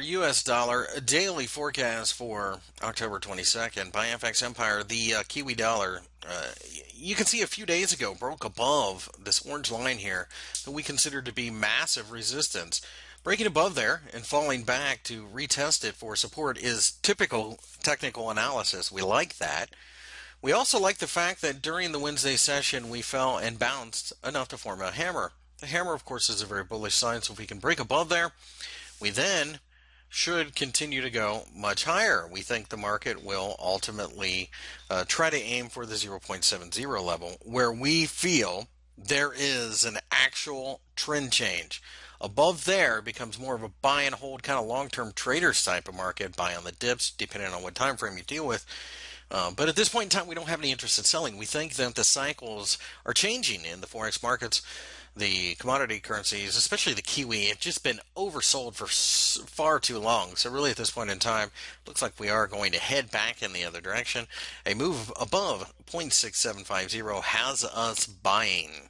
US dollar daily forecast for October 22nd by FX Empire. The Kiwi dollar, you can see a few days ago, broke above this orange line here that we considered to be massive resistance. Breaking above there and falling back to retest it for support is typical technical analysis. We like that. We also like the fact that during the Wednesday session we fell and bounced enough to form a hammer. The hammer, of course, is a very bullish sign, so if we can break above there, we then should continue to go much higher. We think the market will ultimately try to aim for the 0.70 level, where we feel there is an actual trend change. Above there becomes more of a buy and hold kind of long-term traders type of market, buy on the dips depending on what time frame you deal with. But at this point in time, we don't have any interest in selling. We think that the cycles are changing in the forex markets, the commodity currencies, especially the Kiwi. It's just been oversold for far too long. So really at this point in time, looks like we are going to head back in the other direction. A move above 0.6750 has us buying.